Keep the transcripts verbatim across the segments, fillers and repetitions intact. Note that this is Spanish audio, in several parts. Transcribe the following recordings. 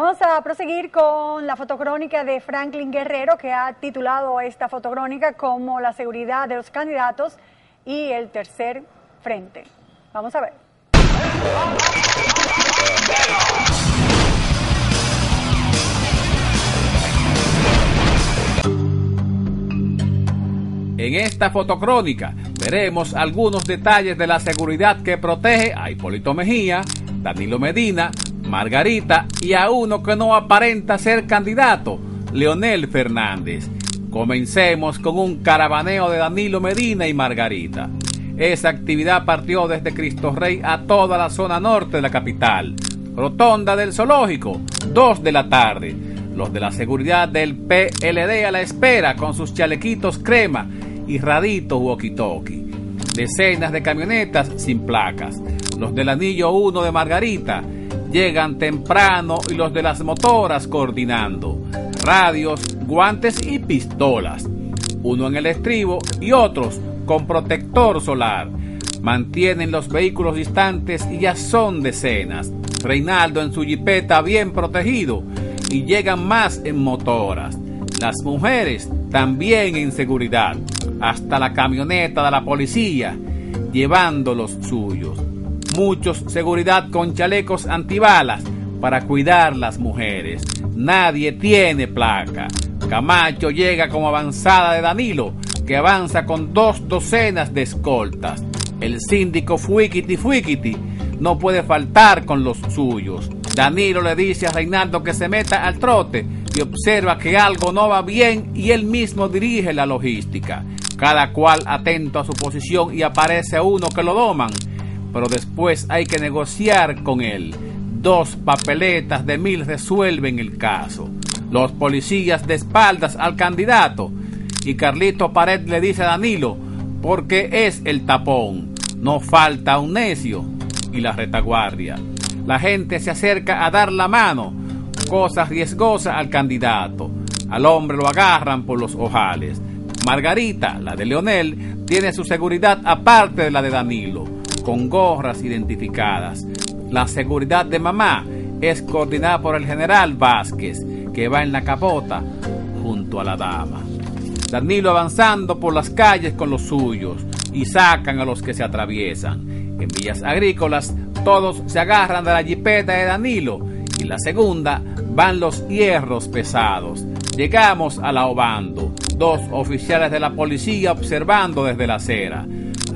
Vamos a proseguir con la fotocrónica de Franklin Guerrero, que ha titulado esta fotocrónica como la seguridad de los candidatos y el tercer frente. Vamos a ver. En esta fotocrónica veremos algunos detalles de la seguridad que protege a Hipólito Mejía, Danilo Medina, Margarita y a uno que no aparenta ser candidato, Leonel Fernández. Comencemos con un caravaneo de Danilo Medina y Margarita. Esa actividad partió desde Cristo Rey a toda la zona norte de la capital. Rotonda del Zoológico, dos de la tarde. Los de la seguridad del P L D a la espera con sus chalequitos crema y raditos walkie-talkie. Decenas de camionetas sin placas. Los del anillo uno de Margarita llegan temprano y los de las motoras coordinando. Radios, guantes y pistolas. Uno en el estribo y otros con protector solar. Mantienen los vehículos distantes y ya son decenas. Reinaldo en su jipeta bien protegido y llegan más en motoras. Las mujeres también en seguridad. Hasta la camioneta de la policía llevando los suyos. Muchos seguridad con chalecos antibalas para cuidar las mujeres. Nadie tiene placa. Camacho llega como avanzada de Danilo, que avanza con dos docenas de escoltas. El síndico Fuiquiti Fuiquiti no puede faltar con los suyos. Danilo le dice a Reinaldo que se meta al trote y observa que algo no va bien y él mismo dirige la logística. Cada cual atento a su posición y aparece uno que lo doman. Pero después hay que negociar con él. Dos papeletas de mil resuelven el caso. Los policías de espaldas al candidato. Y Carlito Pared le dice a Danilo, porque es el tapón. No falta un necio. Y la retaguardia. La gente se acerca a dar la mano. Cosa riesgosa al candidato. Al hombre lo agarran por los ojales. Margarita, la de Leonel, tiene su seguridad aparte de la de Danilo, con gorras identificadas. La seguridad de mamá es coordinada por el general Vázquez, que va en la capota junto a la dama. Danilo avanzando por las calles con los suyos y sacan a los que se atraviesan. En Villas Agrícolas todos se agarran de la jipeta de Danilo y la segunda van los hierros pesados. Llegamos a la Obando, dos oficiales de la policía observando desde la acera.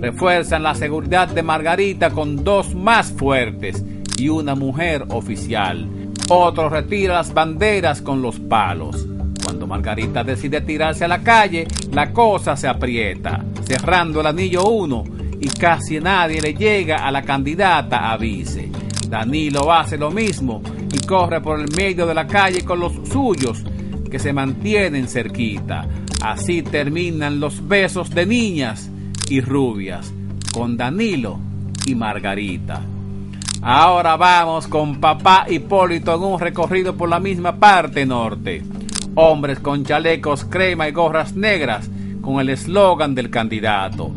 Refuerzan la seguridad de Margarita con dos más fuertes y una mujer oficial. Otro retira las banderas con los palos. Cuando Margarita decide tirarse a la calle, la cosa se aprieta, cerrando el anillo uno y casi nadie le llega a la candidata a vice. Danilo hace lo mismo y corre por el medio de la calle con los suyos que se mantienen cerquita. Así terminan los besos de niñas y rubias, con Danilo y Margarita. Ahora vamos con papá Hipólito en un recorrido por la misma parte norte. Hombres con chalecos crema y gorras negras, con el eslogan del candidato.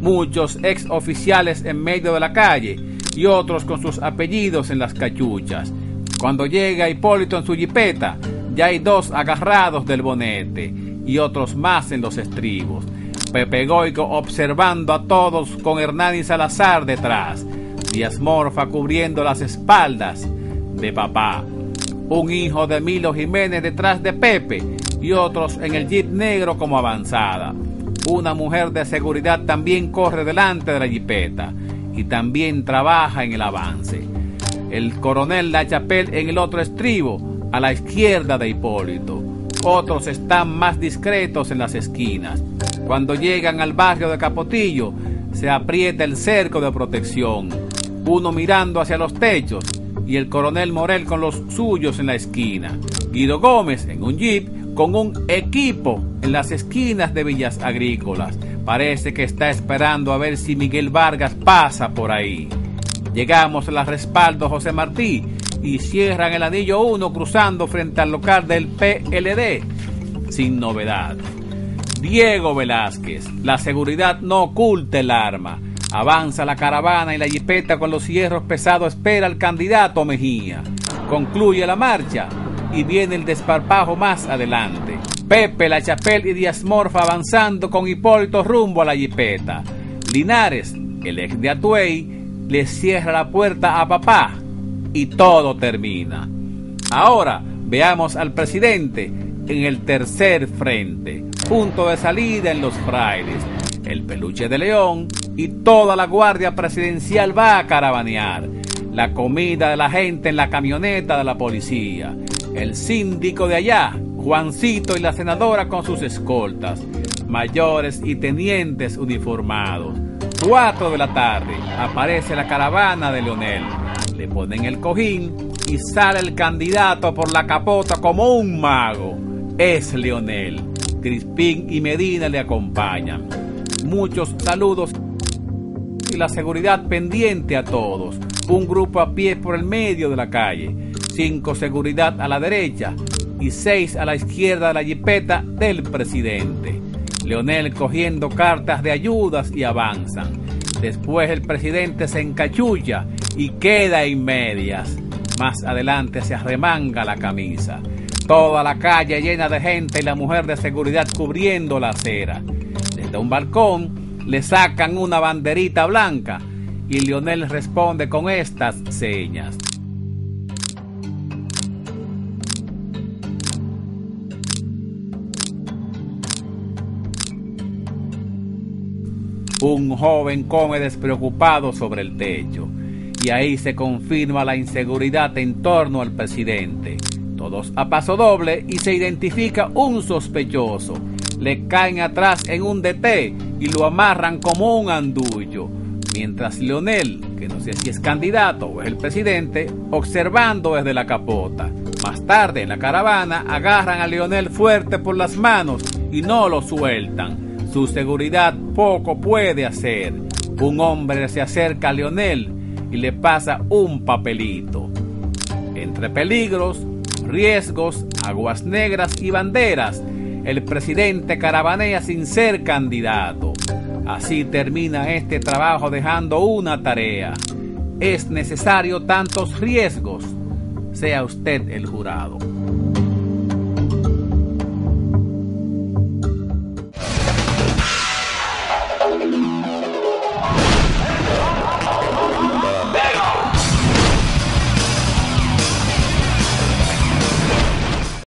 Muchos ex oficiales en medio de la calle y otros con sus apellidos en las cachuchas. Cuando llega Hipólito en su jipeta, ya hay dos agarrados del bonete y otros más en los estribos. Pepe Goico observando a todos con Hernán y Salazar detrás. Díaz Morfa cubriendo las espaldas de papá. Un hijo de Milo Jiménez detrás de Pepe y otros en el jeep negro como avanzada. Una mujer de seguridad también corre delante de la jipeta y también trabaja en el avance. El coronel Lachapel en el otro estribo, a la izquierda de Hipólito. Otros están más discretos en las esquinas. Cuando llegan al barrio de Capotillo, se aprieta el cerco de protección. Uno mirando hacia los techos y el coronel Morel con los suyos en la esquina. Guido Gómez en un jeep con un equipo en las esquinas de Villas Agrícolas. Parece que está esperando a ver si Miguel Vargas pasa por ahí. Llegamos a la Respaldo José Martí y cierran el anillo uno cruzando frente al local del P L D. Sin novedad. Diego Velázquez, la seguridad no oculta el arma. Avanza la caravana y la jipeta con los hierros pesados espera al candidato Mejía. Concluye la marcha y viene el desparpajo más adelante. Pepe, Lachapel y Díaz Morfa avanzando con Hipólito rumbo a la jipeta. Linares, el ex de Atuey, le cierra la puerta a papá y todo termina. Ahora veamos al presidente en el tercer frente, punto de salida en Los Frailes. El peluche de león y toda la guardia presidencial va a caravanear. La comida de la gente en la camioneta de la policía. El síndico de allá, Juancito, y la senadora con sus escoltas. Mayores y tenientes uniformados. Cuatro de la tarde aparece la caravana de Leonel. Le ponen el cojín y sale el candidato por la capota como un mago. Es Leonel. Crispín y Medina le acompañan. Muchos saludos y la seguridad pendiente a todos. Un grupo a pie por el medio de la calle. Cinco seguridad a la derecha y seis a la izquierda de la jipeta del presidente. Leonel cogiendo cartas de ayudas y avanzan. Después el presidente se encachulla y queda en medias. Más adelante se arremanga la camisa. Toda la calle llena de gente y la mujer de seguridad cubriendo la acera. Desde un balcón le sacan una banderita blanca y Leonel responde con estas señas. Un joven come despreocupado sobre el techo y ahí se confirma la inseguridad en torno al presidente. Todos a paso doble y se identifica un sospechoso. Le caen atrás en un D T y lo amarran como un andullo. Mientras Leonel, que no sé si es candidato o es el presidente, observando desde la capota. Más tarde en la caravana agarran a Leonel fuerte por las manos y no lo sueltan. Su seguridad poco puede hacer. Un hombre se acerca a Leonel y le pasa un papelito. Entre peligros, riesgos, aguas negras y banderas, el presidente caravanea sin ser candidato. Así termina este trabajo dejando una tarea. Es necesario tantos riesgos. Sea usted el jurado.